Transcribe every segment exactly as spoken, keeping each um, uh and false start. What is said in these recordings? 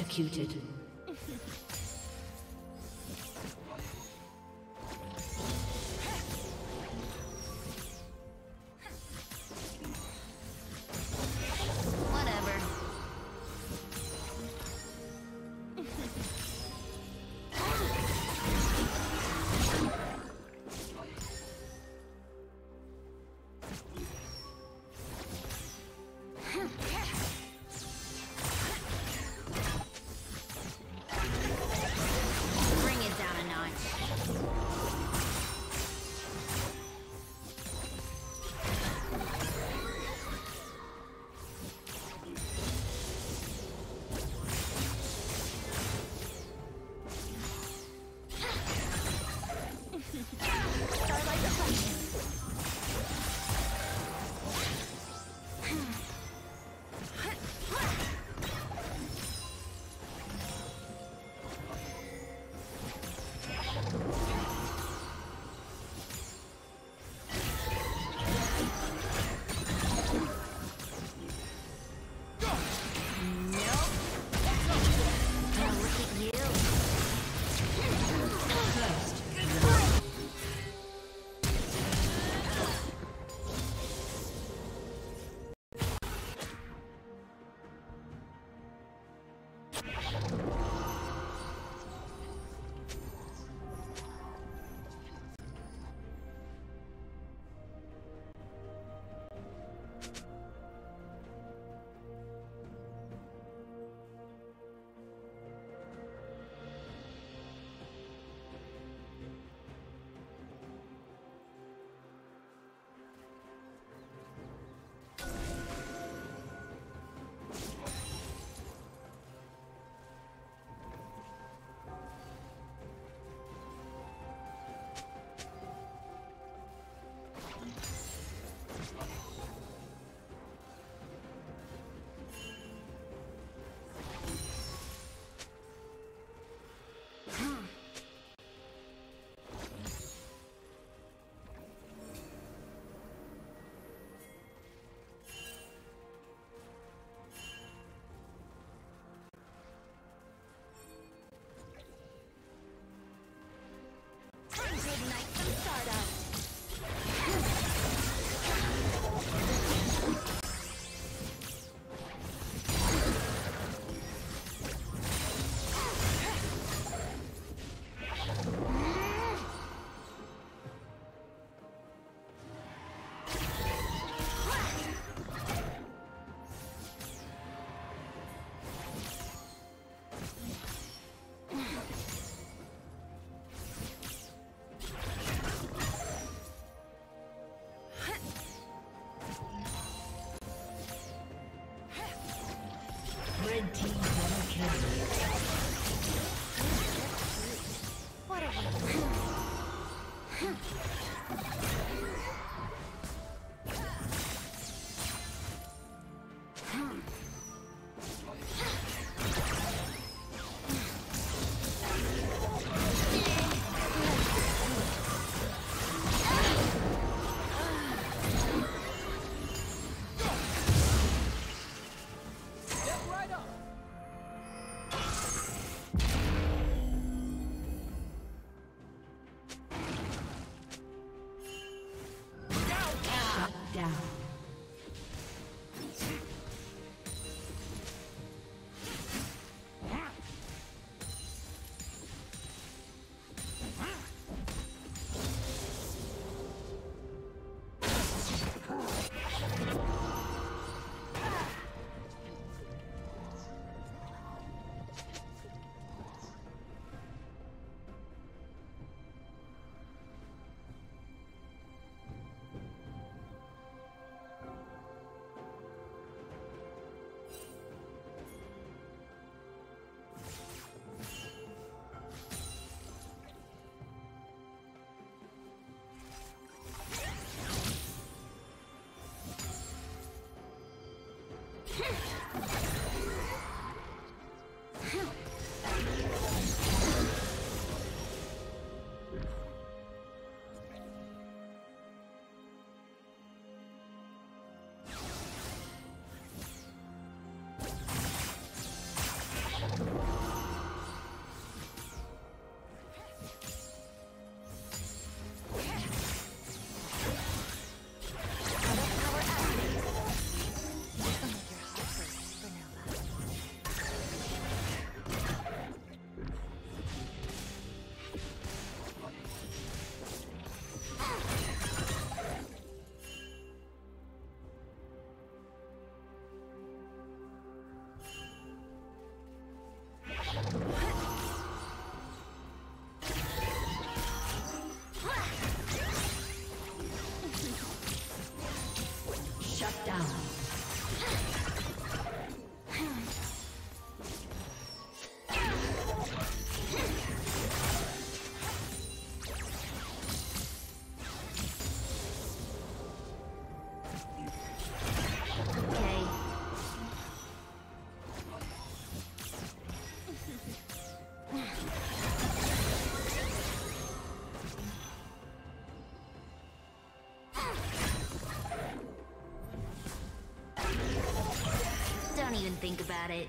executed. Shut down. Don't even think about it.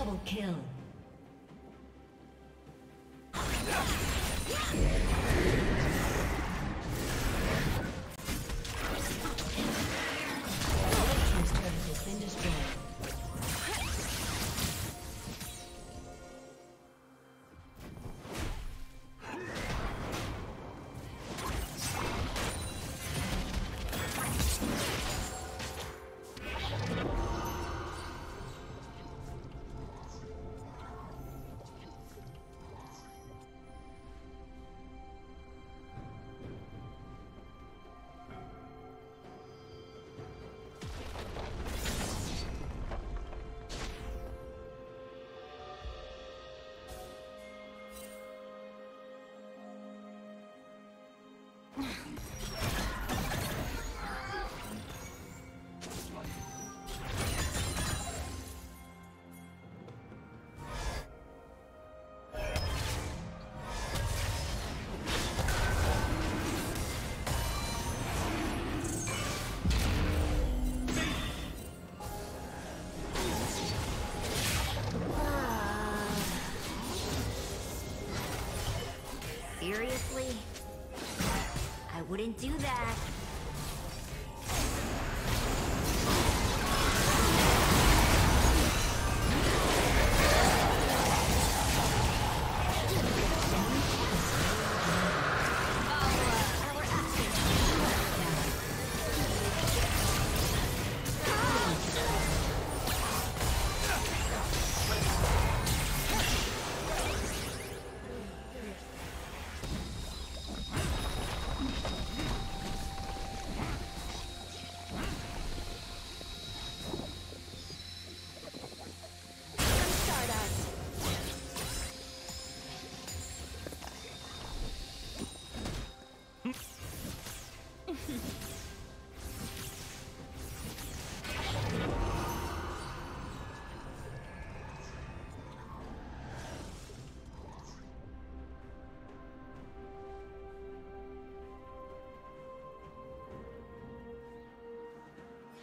Double kill. Seriously? I wouldn't do that. Oh, uh, we're up.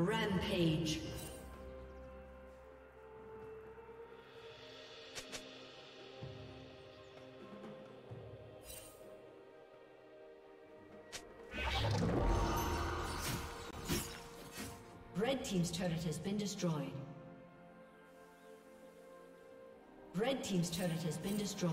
Rampage. Red team's turret has been destroyed. Red team's turret has been destroyed.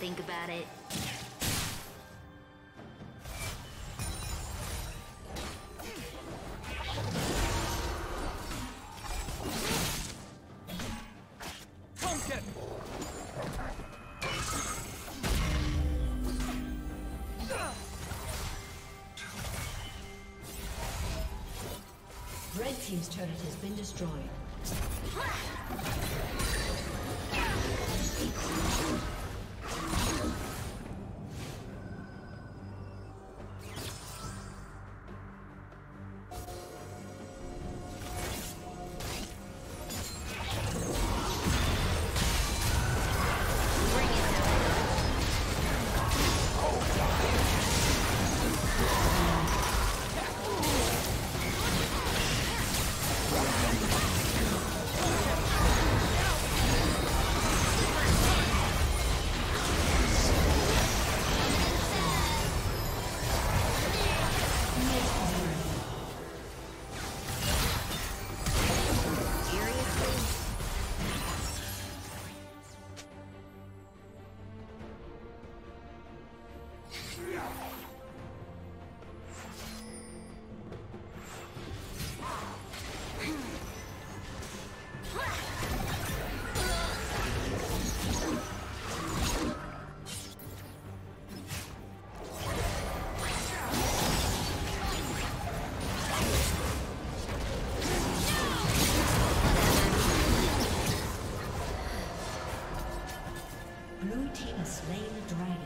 Think about it. Red team's turret has been destroyed. Blue team has slain the dragon.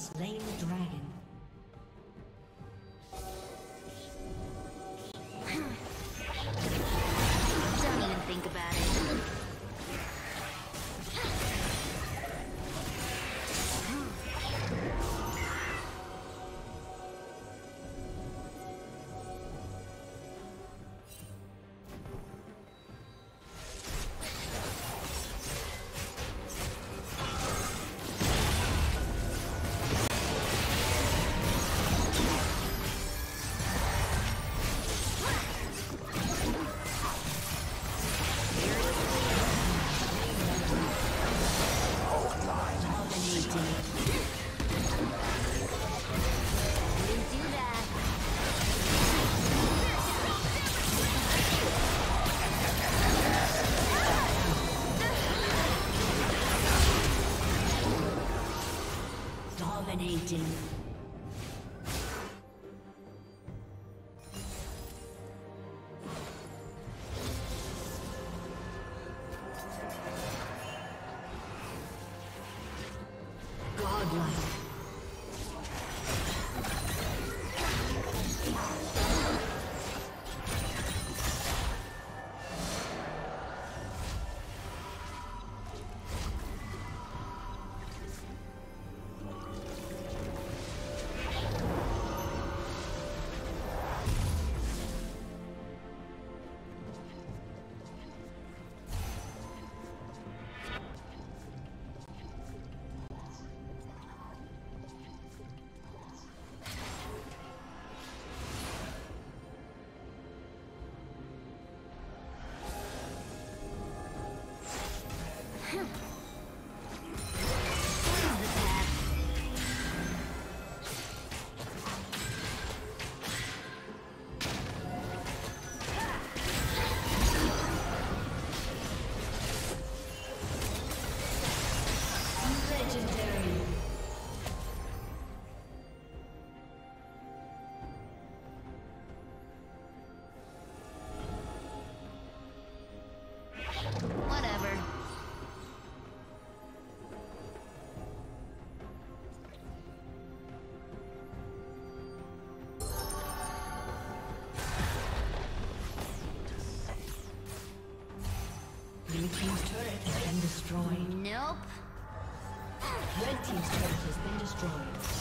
slain the dragon. Don't even think about it. Dominating. Godlike. Destroyed. Nope. Red team's turret has been destroyed.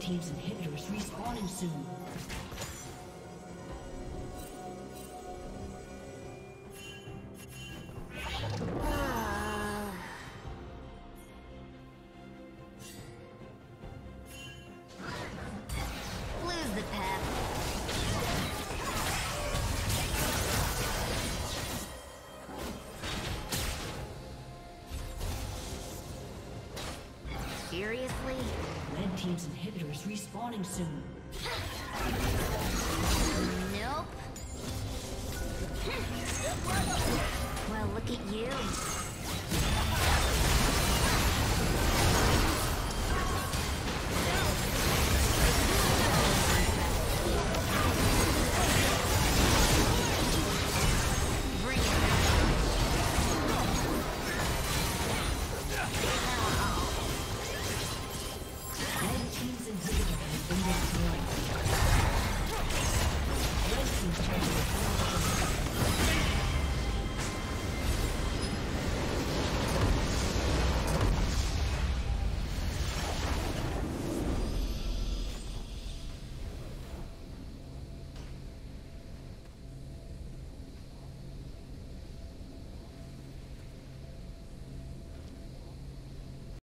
Team's inhibitors respawning soon. Team's inhibitors respawning soon. Nope. Well, look at you.